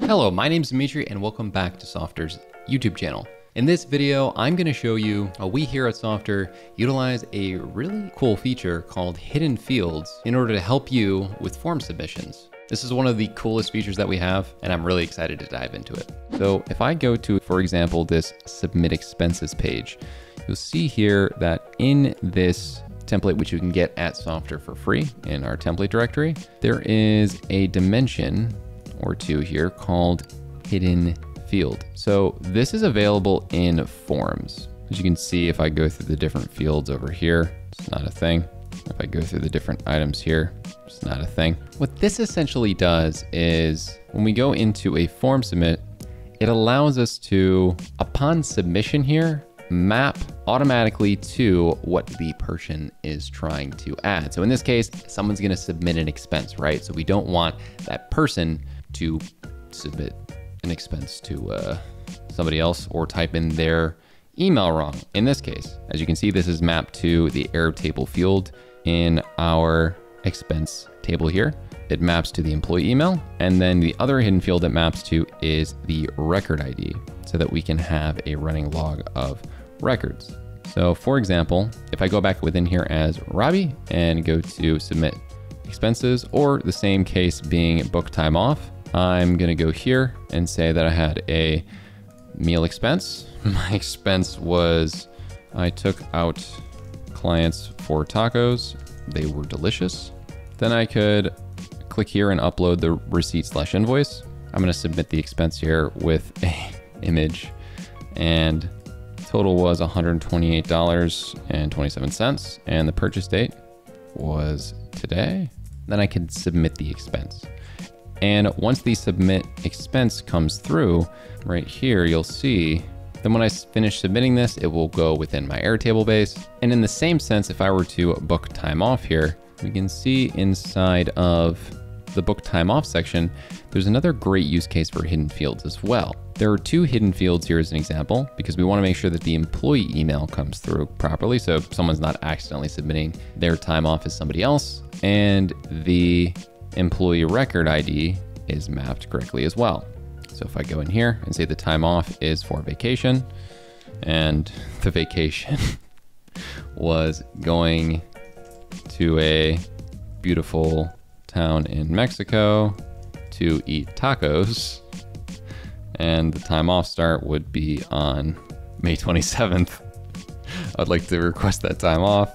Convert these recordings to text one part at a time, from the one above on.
Hello, my name's Demetri and welcome back to Softr's YouTube channel. In this video, I'm gonna show you how we here at Softr utilize a really cool feature called hidden fields in order to help you with form submissions. This is one of the coolest features that we have, and I'm really excited to dive into it. So if I go to, for example, this submit expenses page, you'll see here that in this template, which you can get at Softr for free in our template directory, there is a dimension or two here called hidden field. So this is available in forms. As you can see, if I go through the different fields over here, it's not a thing. If I go through the different items here, it's not a thing. What this essentially does is when we go into a form submit, it allows us to, upon submission here, map automatically to what the person is trying to add. So in this case, someone's gonna submit an expense, right? So we don't want that person to submit an expense to somebody else or type in their email wrong. In this case, as you can see, this is mapped to the Airtable field in our expense table here. It maps to the employee email. And then the other hidden field that maps to is the record ID so that we can have a running log of records. So for example, if I go back within here as Robbie and go to submit expenses, or the same case being book time off, I'm gonna go here and say that I had a meal expense. My expense was I took out clients for tacos. They were delicious. Then I could click here and upload the receipt/invoice. I'm gonna submit the expense here with a image, and total was $128.27, and the purchase date was today. Then I can submit the expense. And once the submit expense comes through right here, you'll see, then when I finish submitting this, it will go within my Airtable base. And in the same sense, if I were to book time off here, we can see inside of the book time off section, there's another great use case for hidden fields as well. There are two hidden fields here as an example, because we wanna make sure that the employee email comes through properly. So if someone's not accidentally submitting their time off as somebody else, and the employee record ID is mapped correctly as well. So if I go in here and say the time off is for vacation, and the vacation was going to a beautiful town in Mexico to eat tacos, and the time off start would be on May 27th. I'd like to request that time off.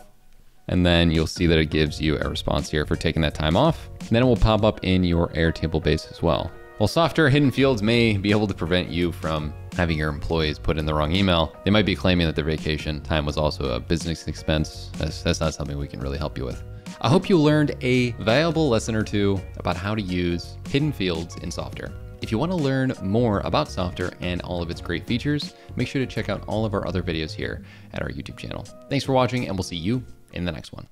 And then you'll see that it gives you a response here for taking that time off. And then it will pop up in your Airtable base as well. While Softr hidden fields may be able to prevent you from having your employees put in the wrong email, they might be claiming that their vacation time was also a business expense. That's not something we can really help you with. I hope you learned a valuable lesson or two about how to use hidden fields in Softr. If you want to learn more about Softr and all of its great features, make sure to check out all of our other videos here at our YouTube channel. Thanks for watching, and we'll see you in the next one.